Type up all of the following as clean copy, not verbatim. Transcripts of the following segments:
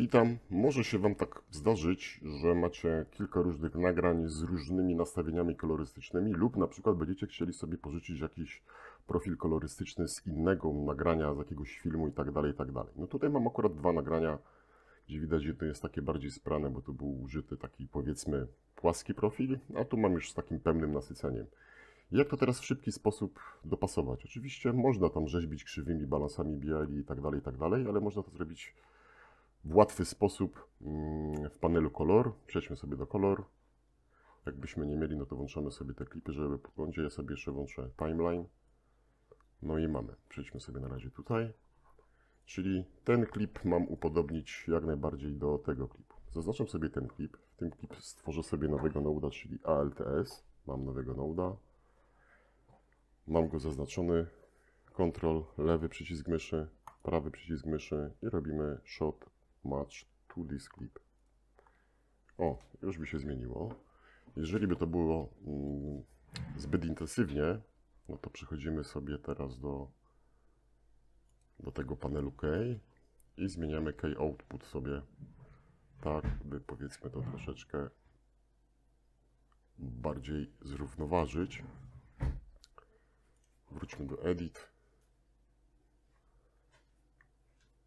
Witam. Może się Wam tak zdarzyć, że macie kilka różnych nagrań z różnymi nastawieniami kolorystycznymi lub na przykład będziecie chcieli sobie pożyczyć jakiś profil kolorystyczny z innego nagrania, z jakiegoś filmu itd., itd. No tutaj mam akurat dwa nagrania, gdzie widać, że to jest takie bardziej sprane, bo to był użyty taki powiedzmy płaski profil, a tu mam już z takim pełnym nasyceniem. Jak to teraz w szybki sposób dopasować? Oczywiście można tam rzeźbić krzywymi balansami bieli itd., ale można to zrobić w łatwy sposób w panelu kolor. Przejdźmy sobie do kolor. Jakbyśmy nie mieli, no to włączamy sobie te klipy, żeby poglądać. Ja sobie jeszcze włączę timeline. No i mamy. Przejdźmy sobie na razie tutaj. Czyli ten klip mam upodobnić jak najbardziej do tego klipu. Zaznaczam sobie ten klip. W tym klip stworzę sobie nowego node'a, czyli ALTS. Mam nowego node'a. Mam go zaznaczony. Ctrl, lewy przycisk myszy, prawy przycisk myszy i robimy shot. Match to this clip. O, już by się zmieniło. Jeżeli by to było zbyt intensywnie, no to przechodzimy sobie teraz do tego panelu KEY i zmieniamy KEY output sobie tak, by powiedzmy to troszeczkę bardziej zrównoważyć. Wróćmy do edit.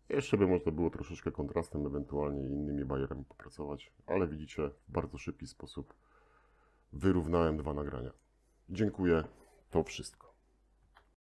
Jeszcze by można było troszeczkę kontrastem, ewentualnie innymi barierami popracować, ale widzicie, w bardzo szybki sposób wyrównałem dwa nagrania. Dziękuję, to wszystko.